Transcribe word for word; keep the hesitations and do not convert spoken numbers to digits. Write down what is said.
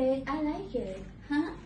it. I like it. Huh?